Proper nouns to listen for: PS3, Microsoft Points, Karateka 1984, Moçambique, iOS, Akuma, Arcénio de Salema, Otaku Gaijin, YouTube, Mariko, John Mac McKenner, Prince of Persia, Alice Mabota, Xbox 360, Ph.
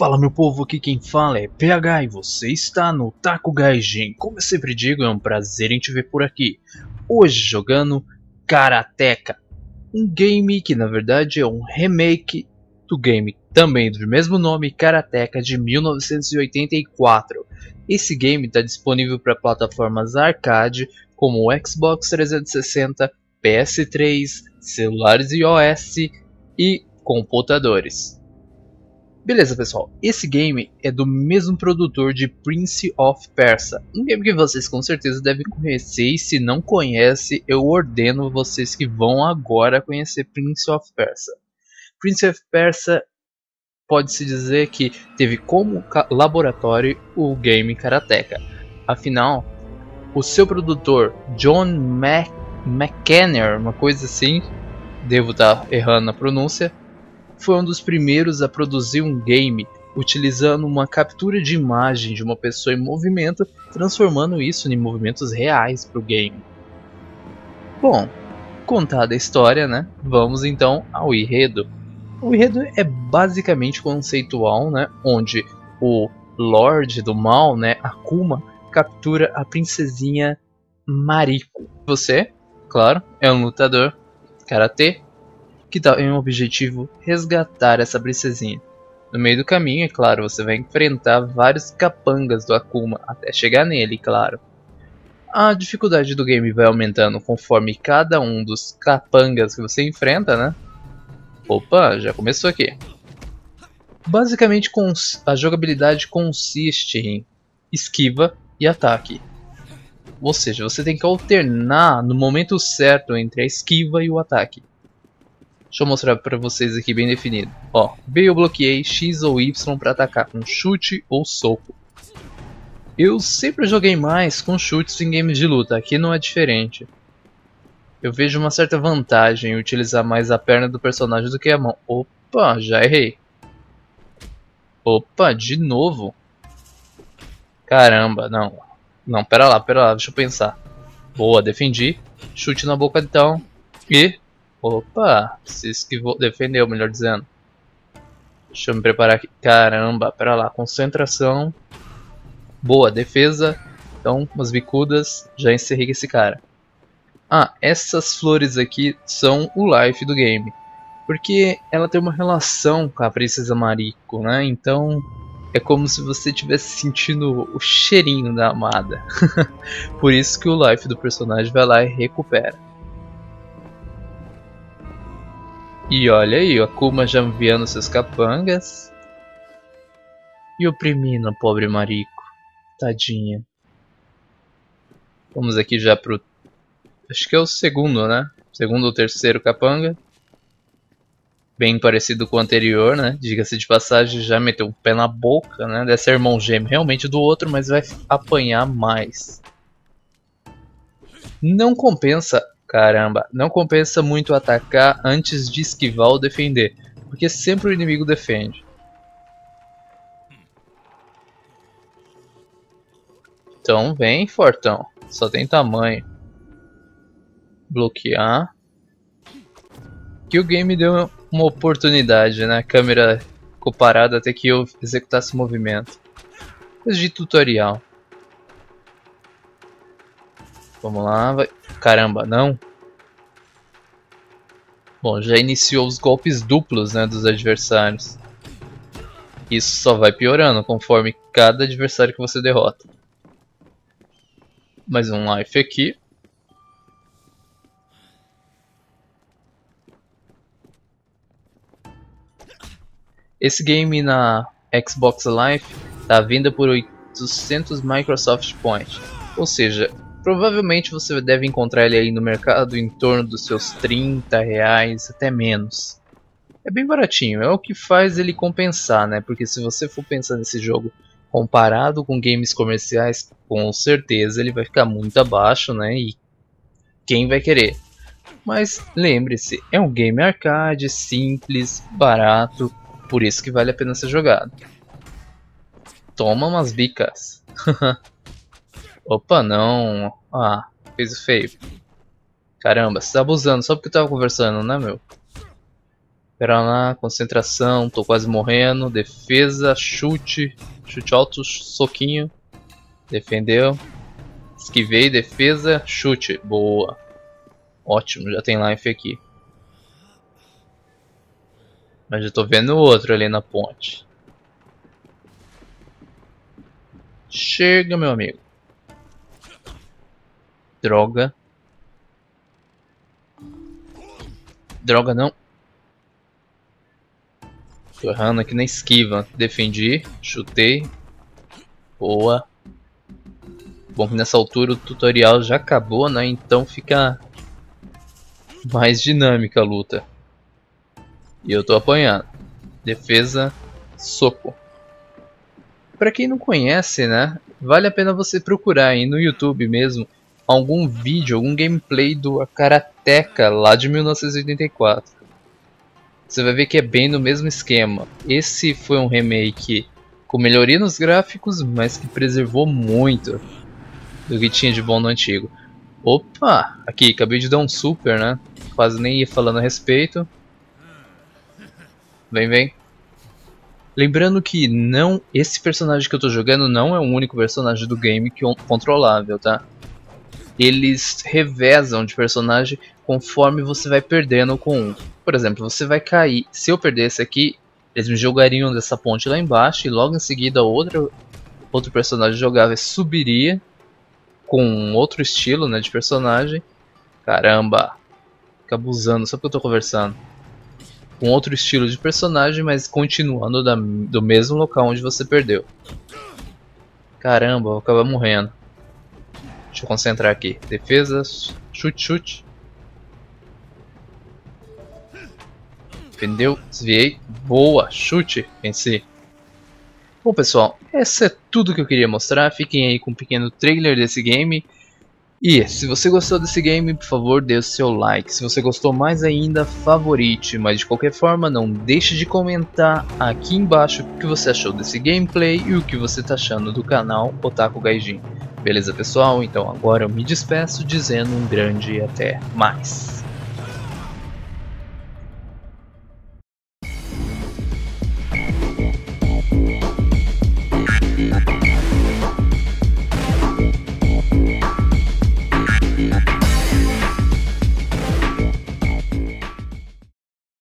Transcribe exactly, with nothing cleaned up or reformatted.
Fala meu povo, aqui quem fala é P H e você está no Otaku Gaijin. Como eu sempre digo, é um prazer em te ver por aqui. Hoje jogando Karateka, um game que na verdade é um remake do game também do mesmo nome, Karateka de mil novecentos e oitenta e quatro. Esse game está disponível para plataformas arcade como o Xbox trezentos e sessenta, P S três, celulares iOS e computadores. Beleza pessoal, esse game é do mesmo produtor de Prince of Persia, um game que vocês com certeza devem conhecer e se não conhece, eu ordeno vocês que vão agora conhecer Prince of Persia. Prince of Persia pode-se dizer que teve como laboratório o game Karateka, afinal, o seu produtor John Mac McKenner, uma coisa assim, devo estar errando na pronúncia, foi um dos primeiros a produzir um game utilizando uma captura de imagem de uma pessoa em movimento, transformando isso em movimentos reais para o game. Bom, contada a história, né? Vamos então ao enredo. O enredo é basicamente conceitual, né? Onde o Lorde do Mal, né? Akuma, captura a princesinha Mariko. Você, claro, é um lutador karatê, que tem um objetivo resgatar essa princesinha. No meio do caminho, é claro, você vai enfrentar vários capangas do Akuma, até chegar nele, claro. A dificuldade do game vai aumentando conforme cada um dos capangas que você enfrenta, né? Opa, já começou aqui. Basicamente, a jogabilidade consiste em esquiva e ataque. Ou seja, você tem que alternar no momento certo entre a esquiva e o ataque. Deixa eu mostrar pra vocês aqui bem definido. Ó, B eu bloqueei X ou Y pra atacar com chute ou soco. Eu sempre joguei mais com chutes em games de luta, aqui não é diferente. Eu vejo uma certa vantagem em utilizar mais a perna do personagem do que a mão. Opa, já errei. Opa, de novo. Caramba, não. Não, pera lá, pera lá, deixa eu pensar. Boa, defendi. Chute na boca então. E... opa, se esquivou, defendeu, melhor dizendo. Deixa eu me preparar aqui. Caramba, pera lá, concentração. Boa, defesa. Então, umas bicudas, já encerrei com esse cara. Ah, essas flores aqui são o life do game, porque ela tem uma relação com a princesa Mariko, né? Então, é como se você tivesse sentindo o cheirinho da amada. Por isso que o life do personagem vai lá e recupera. E olha aí, o Akuma já enviando seus capangas. E oprimindo a pobre Mariko. Tadinha. Vamos aqui já pro... acho que é o segundo, né? Segundo ou terceiro capanga. Bem parecido com o anterior, né? Diga-se de passagem, já meteu o pé na boca, né? Deve ser irmão gêmeo realmente do outro, mas vai apanhar mais. Não compensa... caramba, não compensa muito atacar antes de esquivar ou defender, porque sempre o inimigo defende. Então vem, fortão, só tem tamanho. Bloquear. Que o game deu uma oportunidade, né? A câmera ficou parada até que eu executasse o movimento. Coisa de tutorial. Vamos lá, vai... caramba, não. Bom, já iniciou os golpes duplos, né, dos adversários. Isso só vai piorando conforme cada adversário que você derrota. Mais um life aqui. Esse game na Xbox Live tá à venda por oitocentos Microsoft Points, ou seja... provavelmente você deve encontrar ele aí no mercado em torno dos seus trinta reais, até menos. É bem baratinho, é o que faz ele compensar, né? Porque se você for pensar nesse jogo comparado com games comerciais, com certeza ele vai ficar muito abaixo, né? E quem vai querer? Mas lembre-se, é um game arcade, simples, barato, por isso que vale a pena ser jogado. Toma umas bicas. Opa, não. Ah, fez o feio. Caramba, você tá abusando só porque eu tava conversando, né, meu? Pera lá, concentração, tô quase morrendo. Defesa, chute, chute alto, soquinho. Defendeu. Esquivei, defesa, chute. Boa. Ótimo, já tem life aqui. Mas eu tô vendo o outro ali na ponte. Chega, meu amigo. Droga. Droga, não. Tô errando aqui na esquiva. Defendi, chutei. Boa. Bom que nessa altura o tutorial já acabou, né? Então fica mais dinâmica a luta. E eu tô apanhando. Defesa, soco. Pra quem não conhece, né? Vale a pena você procurar aí no YouTube mesmo algum vídeo, algum gameplay do Karateka lá de mil novecentos e oitenta e quatro. Você vai ver que é bem no mesmo esquema. Esse foi um remake com melhoria nos gráficos, mas que preservou muito do que tinha de bom no antigo. Opa! Aqui, acabei de dar um super, né? Quase nem ia falando a respeito. Vem, vem. Lembrando que não, esse personagem que eu tô jogando não é o único personagem do game que é controlável, tá? Eles revezam de personagem conforme você vai perdendo com um. Por exemplo, você vai cair. Se eu perdesse aqui, eles me jogariam dessa ponte lá embaixo e logo em seguida outro, outro personagem jogável subiria com outro estilo, né, de personagem. Caramba, fica abusando só porque eu tô conversando. Com outro estilo de personagem, mas continuando da, do mesmo local onde você perdeu. Caramba, eu vou acabar morrendo. Deixa eu concentrar aqui. Defesa, chute, chute. Defendeu, desviei. Boa, chute, venci. Bom pessoal, esse é tudo que eu queria mostrar. Fiquem aí com um pequeno trailer desse game. E se você gostou desse game, por favor, dê o seu like. Se você gostou mais ainda, favorite. Mas de qualquer forma, não deixe de comentar aqui embaixo o que você achou desse gameplay e o que você está achando do canal Otaku Gaijin. Beleza pessoal? Então agora eu me despeço dizendo um grande até mais.